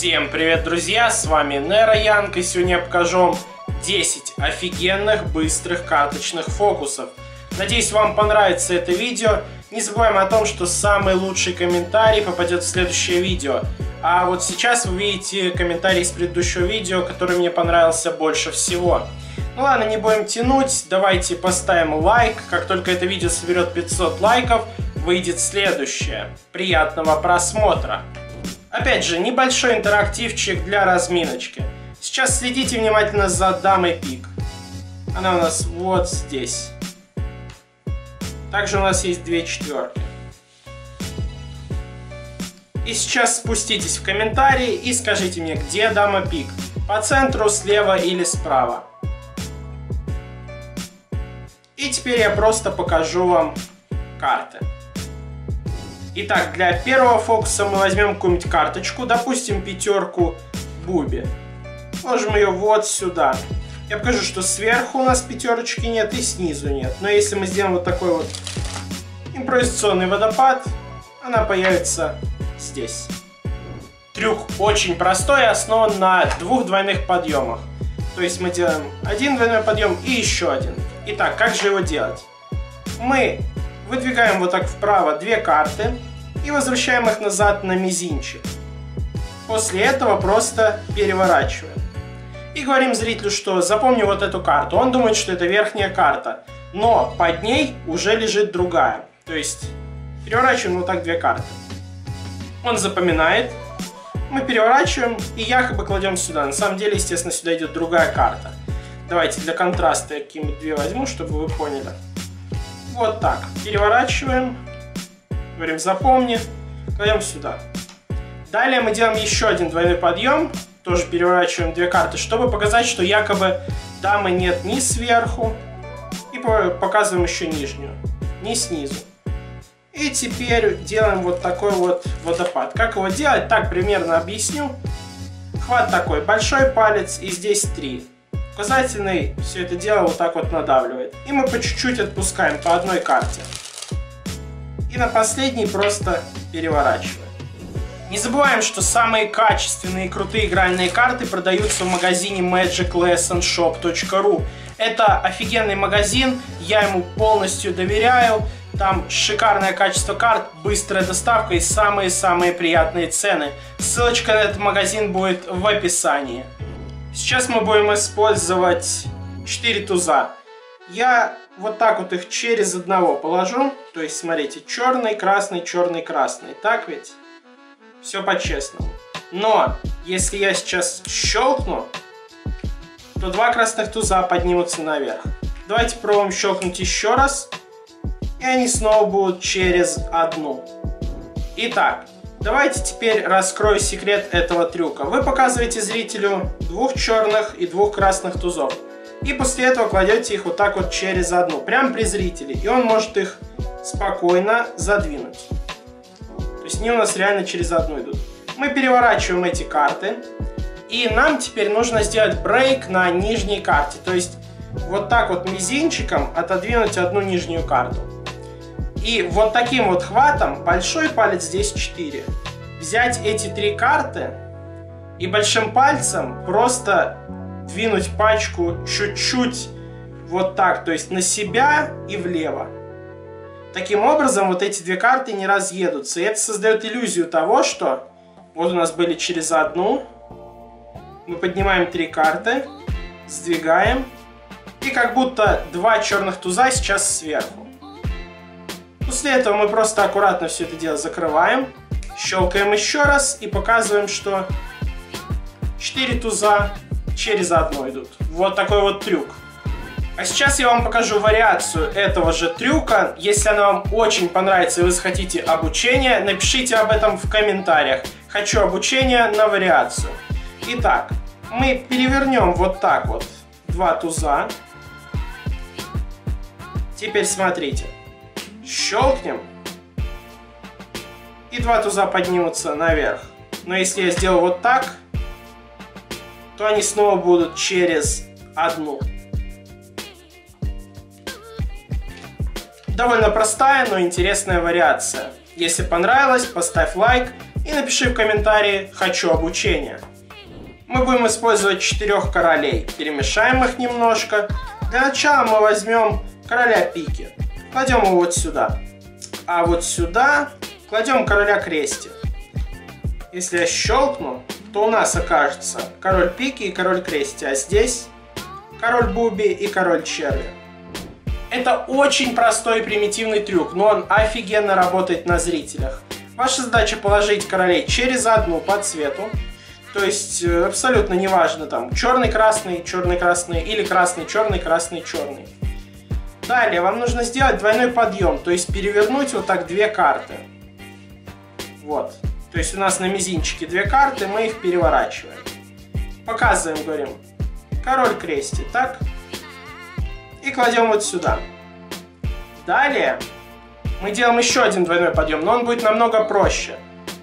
Всем привет, друзья, с вами Nero Young, и сегодня я покажу вам 10 офигенных быстрых карточных фокусов. Надеюсь, вам понравится это видео. Не забываем о том, что самый лучший комментарий попадет в следующее видео. А вот сейчас вы видите комментарий с предыдущего видео, который мне понравился больше всего. Ну ладно, не будем тянуть, давайте поставим лайк. Как только это видео соберет 500 лайков, выйдет следующее. Приятного просмотра! Опять же, небольшой интерактивчик для разминочки. Сейчас следите внимательно за дамой пик. Она у нас вот здесь. Также у нас есть две четверки. И сейчас спуститесь в комментарии и скажите мне, где дама пик. По центру, слева или справа. И теперь я просто покажу вам карты. Итак, для первого фокуса мы возьмем какую-нибудь карточку, допустим, пятерку Буби. Ложим ее вот сюда. Я покажу, что сверху у нас пятерочки нет и снизу нет. Но если мы сделаем вот такой вот импровизационный водопад, она появится здесь. Трюк очень простой и основан на двух двойных подъемах. То есть мы делаем один двойной подъем и еще один. Итак, как же его делать? Мы выдвигаем вот так вправо две карты и возвращаем их назад на мизинчик. После этого просто переворачиваем. И говорим зрителю, что запомни вот эту карту. Он думает, что это верхняя карта, но под ней уже лежит другая. То есть переворачиваем вот так две карты. Он запоминает. Мы переворачиваем и якобы кладем сюда. На самом деле, естественно, сюда идет другая карта. Давайте для контраста я какие-нибудь две возьму, чтобы вы поняли. Вот так. Переворачиваем. Говорим запомни. Кладем сюда. Далее мы делаем еще один двойной подъем. Тоже переворачиваем две карты, чтобы показать, что якобы дамы нет ни сверху. И показываем еще нижнюю. Ни снизу. И теперь делаем вот такой вот водопад. Как его делать? Так примерно объясню. Хват такой. Большой палец и здесь три. Указательный все это дело вот так вот надавливает. И мы по чуть-чуть отпускаем по одной карте. И на последний просто переворачиваем. Не забываем, что самые качественные и крутые игральные карты продаются в магазине MagicLessonShop.ru. Это офигенный магазин, я ему полностью доверяю. Там шикарное качество карт, быстрая доставка и самые-самые приятные цены. Ссылочка на этот магазин будет в описании. Сейчас мы будем использовать 4 туза. Я вот так вот их через одного положу. То есть, смотрите, черный, красный, черный, красный. Так ведь? Все по-честному. Но, если я сейчас щелкну, то два красных туза поднимутся наверх. Давайте пробуем щелкнуть еще раз. И они снова будут через одну. Итак. Давайте теперь раскрою секрет этого трюка. Вы показываете зрителю двух черных и двух красных тузов. И после этого кладете их вот так вот через одну. Прямо при зрителе. И он может их спокойно задвинуть. То есть они у нас реально через одну идут. Мы переворачиваем эти карты. И нам теперь нужно сделать брейк на нижней карте. То есть вот так вот мизинчиком отодвинуть одну нижнюю карту. И вот таким вот хватом, большой палец здесь 4, взять эти три карты и большим пальцем просто двинуть пачку чуть-чуть вот так, то есть на себя и влево. Таким образом вот эти две карты не разъедутся. И это создает иллюзию того, что вот у нас были через одну. Мы поднимаем три карты, сдвигаем. И как будто два черных туза сейчас сверху. После этого мы просто аккуратно все это дело закрываем, щелкаем еще раз и показываем, что 4 туза через одно идут. Вот такой вот трюк. А сейчас я вам покажу вариацию этого же трюка. Если она вам очень понравится и вы захотите обучения, напишите об этом в комментариях. Хочу обучение на вариацию. Итак, мы перевернем вот так вот два туза. Теперь смотрите. Щелкнем. И два туза поднимутся наверх. Но если я сделаю вот так, то они снова будут через одну. Довольно простая, но интересная вариация. Если понравилось, поставь лайк и и напиши в комментарии «Хочу обучение». Мы будем использовать 4 королей, перемешаем их немножко. Для начала мы возьмем короля пики, кладем его вот сюда, а вот сюда кладем короля крести. Если я щелкну, то у нас окажется король пики и король крести, а здесь король буби и король черви. Это очень простой и примитивный трюк, но он офигенно работает на зрителях. Ваша задача положить королей через одну по цвету, то есть абсолютно неважно там черный-красный, черный-красный или красный, черный-красный, черный. Далее вам нужно сделать двойной подъем, то есть перевернуть вот так две карты. Вот, то есть у нас на мизинчике две карты, мы их переворачиваем. Показываем, говорим, король крести, так? И кладем вот сюда. Далее мы делаем еще один двойной подъем, но он будет намного проще.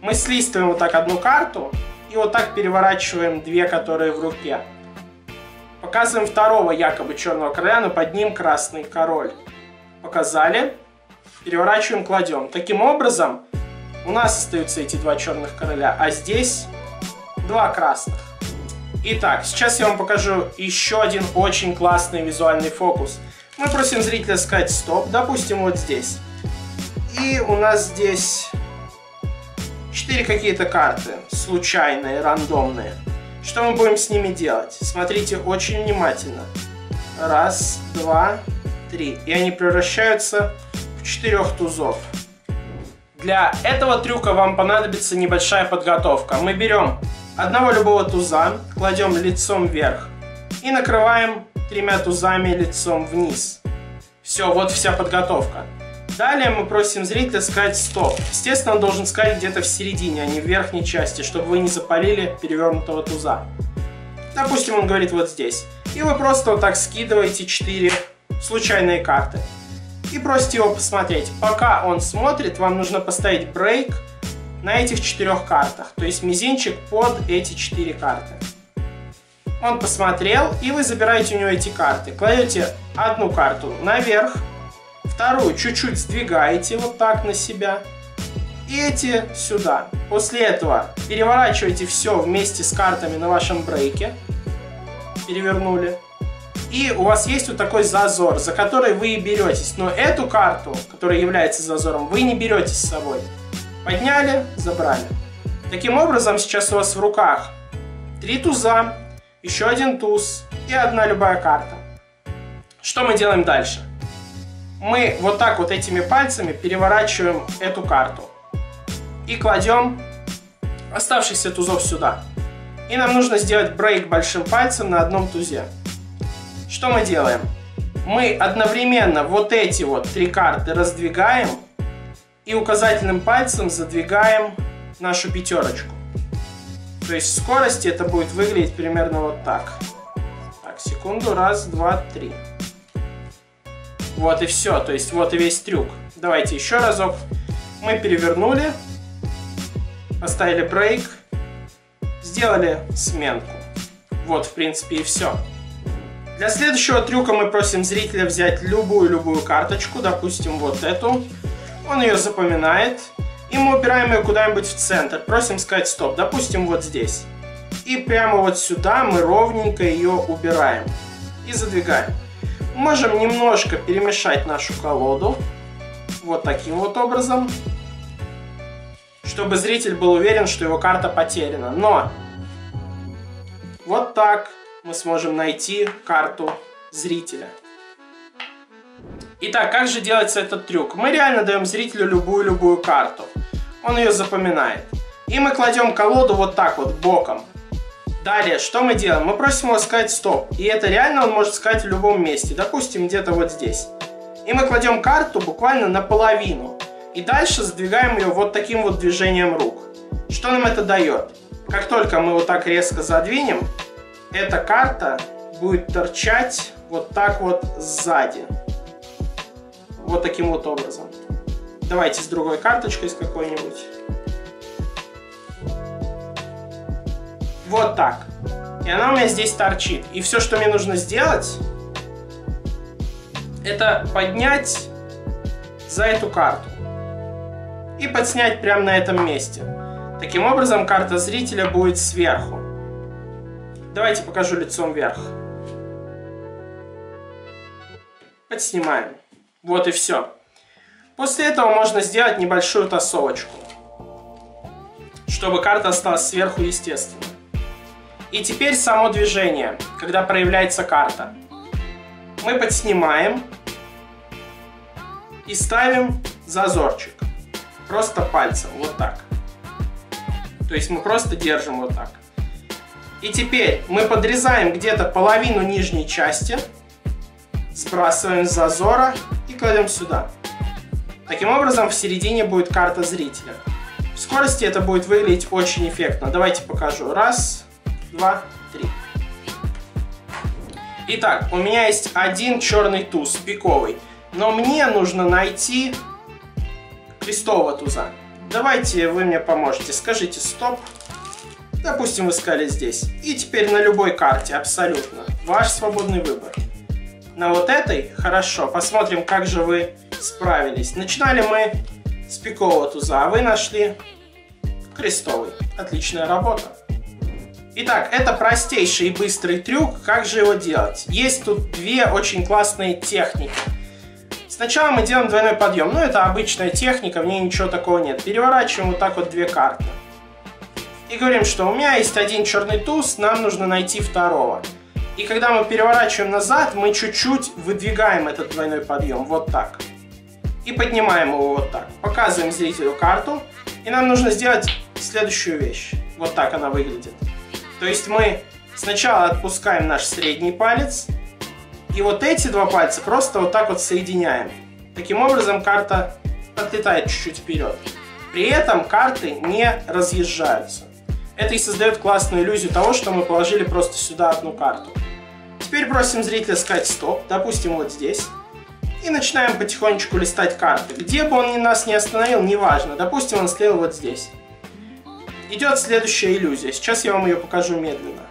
Мы слистываем вот так одну карту и вот так переворачиваем две, которые в руке. Показываем второго якобы черного короля, но под ним красный король. Показали. Переворачиваем, кладем. Таким образом у нас остаются эти два черных короля, а здесь два красных. Итак, сейчас я вам покажу еще один очень классный визуальный фокус. Мы просим зрителя сказать «стоп», допустим, вот здесь. И у нас здесь 4 какие-то карты, случайные, рандомные. Что мы будем с ними делать? Смотрите очень внимательно. Раз, два, три. И они превращаются в 4 тузов. Для этого трюка вам понадобится небольшая подготовка. Мы берем одного любого туза, кладем лицом вверх и накрываем 3 тузами лицом вниз. Все, вот вся подготовка. Далее мы просим зрителя сказать «стоп». Естественно, он должен сказать где-то в середине, а не в верхней части, чтобы вы не запалили перевернутого туза. Допустим, он говорит вот здесь. И вы просто вот так скидываете 4 случайные карты. И просите его посмотреть. Пока он смотрит, вам нужно поставить брейк на этих 4 картах, то есть мизинчик под эти 4 карты. Он посмотрел, и вы забираете у него эти карты. Кладете одну карту наверх, вторую чуть-чуть сдвигаете вот так на себя, и эти сюда. После этого переворачиваете все вместе с картами на вашем брейке. Перевернули. И у вас есть вот такой зазор, за который вы и беретесь. Но эту карту, которая является зазором, вы не берете с собой. Подняли, забрали. Таким образом, сейчас у вас в руках 3 туза, еще один туз и одна любая карта. Что мы делаем дальше? Мы вот так вот этими пальцами переворачиваем эту карту и кладем оставшихся тузов сюда. И нам нужно сделать брейк большим пальцем на одном тузе. Что мы делаем? Мы одновременно вот эти вот 3 карты раздвигаем и указательным пальцем задвигаем нашу 5. То есть в скорости это будет выглядеть примерно вот так. Так, секунду, раз, два, три. Вот и все, то есть вот и весь трюк. Давайте еще разок. Мы перевернули, поставили брейк, сделали сменку. Вот, в принципе, и все. Для следующего трюка мы просим зрителя взять любую карточку, допустим, вот эту. Он ее запоминает, и мы убираем ее куда-нибудь в центр. Просим сказать «стоп», допустим, вот здесь. И прямо вот сюда мы ровненько ее убираем и задвигаем. Можем немножко перемешать нашу колоду, вот таким вот образом, чтобы зритель был уверен, что его карта потеряна. Но вот так мы сможем найти карту зрителя. Итак, как же делается этот трюк? Мы реально даем зрителю любую карту. Он ее запоминает. И мы кладем колоду вот так вот, боком. Далее, что мы делаем? Мы просим его сказать «стоп». И это реально он может сказать в любом месте. Допустим, где-то вот здесь. И мы кладем карту буквально наполовину. И дальше сдвигаем ее вот таким вот движением рук. Что нам это дает? Как только мы вот так резко задвинем, эта карта будет торчать вот так вот сзади. Вот таким вот образом. Давайте с другой карточкой, с какой-нибудь. Вот так. И она у меня здесь торчит. И все, что мне нужно сделать, это поднять за эту карту. И подснять прямо на этом месте. Таким образом, карта зрителя будет сверху. Давайте покажу лицом вверх. Подснимаем. Вот и все. После этого можно сделать небольшую тасовочку, чтобы карта осталась сверху естественно. И теперь само движение, когда проявляется карта. Мы подснимаем и ставим зазорчик. Просто пальцем, вот так. То есть мы просто держим вот так. И теперь мы подрезаем где-то половину нижней части, сбрасываем с зазора и кладем сюда. Таким образом, в середине будет карта зрителя. В скорости это будет выглядеть очень эффектно. Давайте покажу. Раз, два, три. Итак, у меня есть один черный туз, пиковый. Но мне нужно найти крестового туза. Давайте вы мне поможете. Скажите стоп. Допустим, вы сказали здесь. И теперь на любой карте, абсолютно. Ваш свободный выбор. На вот этой? Хорошо. Посмотрим, как же вы справились. Начинали мы с пикового туза, а вы нашли крестовый. Отличная работа. Итак, это простейший и быстрый трюк. Как же его делать? Есть тут две очень классные техники. Сначала мы делаем двойной подъем. Ну, это обычная техника, в ней ничего такого нет. Переворачиваем вот так вот две карты. И говорим, что у меня есть один черный туз, нам нужно найти второго. И когда мы переворачиваем назад, мы чуть-чуть выдвигаем этот двойной подъем. Вот так. И поднимаем его вот так. Показываем зрителю карту. И нам нужно сделать следующую вещь. Вот так она выглядит. То есть мы сначала отпускаем наш средний палец. И вот эти два пальца просто вот так вот соединяем. Таким образом карта отлетает чуть-чуть вперед. При этом карты не разъезжаются. Это и создает классную иллюзию того, что мы положили просто сюда одну карту. Теперь просим зрителя сказать стоп. Допустим, вот здесь. И начинаем потихонечку листать карты. Где бы он нас не остановил, неважно. Допустим, он слил вот здесь. Идет следующая иллюзия. Сейчас я вам ее покажу медленно.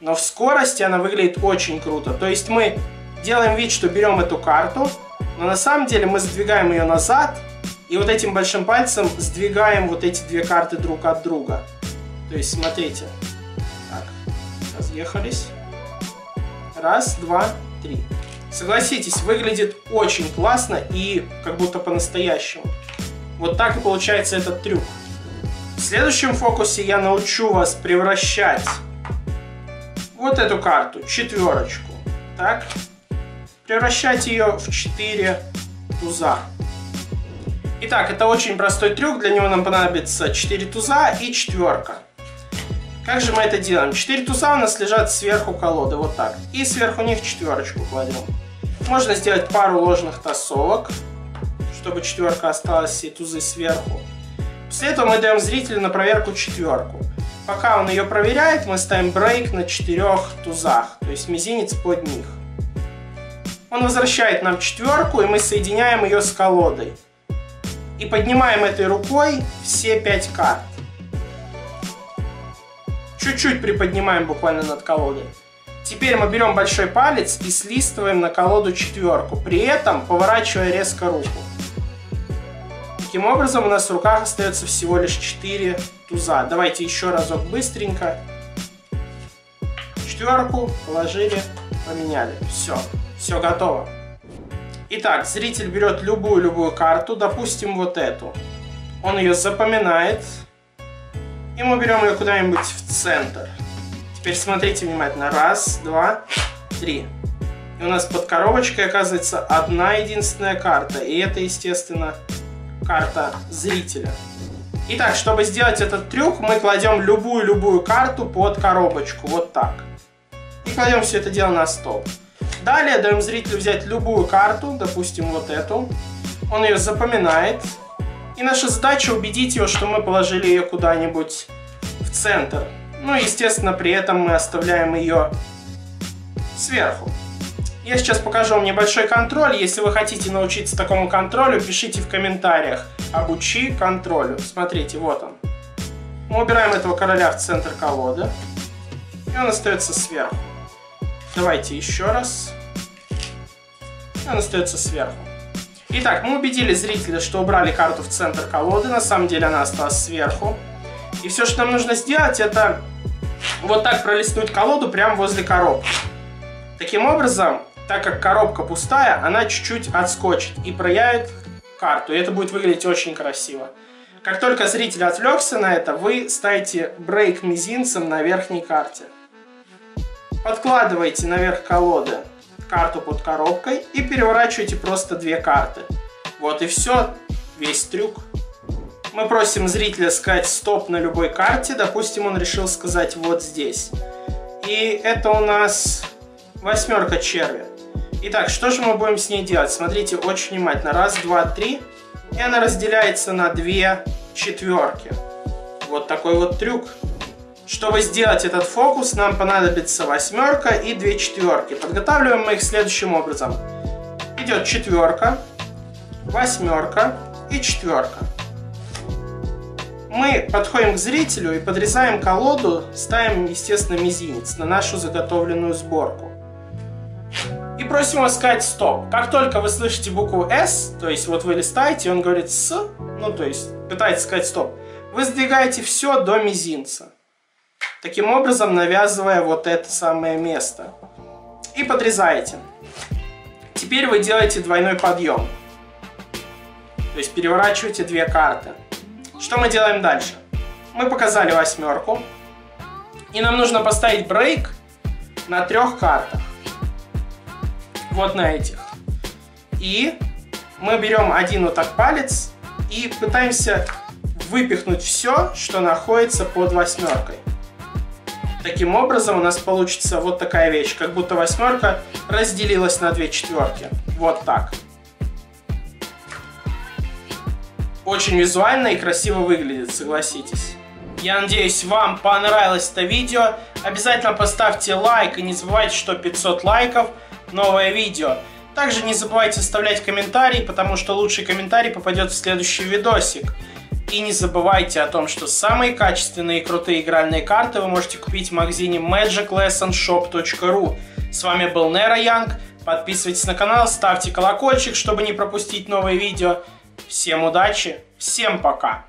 Но в скорости она выглядит очень круто. То есть мы делаем вид, что берем эту карту, но на самом деле мы сдвигаем ее назад. И вот этим большим пальцем сдвигаем вот эти две карты друг от друга. То есть смотрите. Так, разъехались. Раз, два, три. Согласитесь, выглядит очень классно и как будто по-настоящему. Вот так и получается этот трюк. В следующем фокусе я научу вас превращать вот эту карту, четверочку. Так, превращать ее в 4 туза. Итак, это очень простой трюк, для него нам понадобится 4 туза и четверка. Как же мы это делаем? 4 туза у нас лежат сверху колоды, вот так. И сверху них четверочку кладем. Можно сделать пару ложных тасовок, чтобы четверка осталась и тузы сверху. После этого мы даем зрителю на проверку четверку. Пока он ее проверяет, мы ставим брейк на 4 тузах, то есть мизинец под них. Он возвращает нам четверку, и мы соединяем ее с колодой. И поднимаем этой рукой все 5 карт. Чуть-чуть приподнимаем буквально над колодой. Теперь мы берем большой палец и слистываем на колоду четверку, при этом поворачивая резко руку. Таким образом у нас в руках остается всего лишь 4 туза. Давайте еще разок быстренько. Четверку положили, поменяли. Все, все готово. Итак, зритель берет любую карту, допустим, вот эту. Он ее запоминает. И мы берем ее куда-нибудь в центр. Теперь смотрите внимательно. Раз, два, три. И у нас под коробочкой оказывается одна единственная карта. И это, естественно, карта зрителя. Итак, чтобы сделать этот трюк, мы кладем любую карту под коробочку. Вот так. И кладем все это дело на стол. Далее даем зрителю взять любую карту, допустим, вот эту. Он ее запоминает. И наша задача убедить его, что мы положили ее куда-нибудь в центр. Ну и, естественно, при этом мы оставляем ее сверху. Я сейчас покажу вам небольшой контроль. Если вы хотите научиться такому контролю, пишите в комментариях. Обучи контролю. Смотрите, вот он. Мы убираем этого короля в центр колоды. И он остается сверху. Давайте еще раз. Он остается сверху. Итак, мы убедили зрителя, что убрали карту в центр колоды. На самом деле она осталась сверху. И все, что нам нужно сделать, это вот так пролистнуть колоду прямо возле коробки. Таким образом, так как коробка пустая, она чуть-чуть отскочит и проявит карту. И это будет выглядеть очень красиво. Как только зритель отвлекся на это, вы ставите брейк мизинцем на верхней карте. Подкладываете наверх колоды карту под коробкой и переворачиваете просто две карты. Вот и все, весь трюк. Мы просим зрителя сказать «стоп» на любой карте. Допустим, он решил сказать «вот здесь». И это у нас восьмерка черви. Итак, что же мы будем с ней делать? Смотрите очень внимательно. Раз, два, три. И она разделяется на две четверки. Вот такой вот трюк. Чтобы сделать этот фокус, нам понадобится восьмерка и две четверки. Подготавливаем мы их следующим образом. Идет четверка, восьмерка и четверка. Мы подходим к зрителю и подрезаем колоду, ставим, естественно, мизинец на нашу заготовленную сборку. И просим его сказать «стоп». Как только вы слышите букву «С», то есть вот вы листаете, он говорит «С», ну то есть пытается сказать «стоп», вы сдвигаете все до мизинца. Таким образом, навязывая вот это самое место. И подрезаете. Теперь вы делаете двойной подъем. То есть переворачиваете две карты. Что мы делаем дальше? Мы показали восьмерку. И нам нужно поставить брейк на трех картах. Вот на этих. И мы берем один вот так палец и пытаемся выпихнуть все, что находится под восьмеркой. Таким образом у нас получится вот такая вещь, как будто восьмерка разделилась на две четверки. Вот так. Очень визуально и красиво выглядит, согласитесь. Я надеюсь, вам понравилось это видео. Обязательно поставьте лайк и не забывайте, что 500 лайков – новое видео. Также не забывайте оставлять комментарии, потому что лучший комментарий попадет в следующий видосик. И не забывайте о том, что самые качественные и крутые игральные карты вы можете купить в магазине MagicLessonShop.ru. С вами был Nero Young. Подписывайтесь на канал, ставьте колокольчик, чтобы не пропустить новые видео. Всем удачи, всем пока!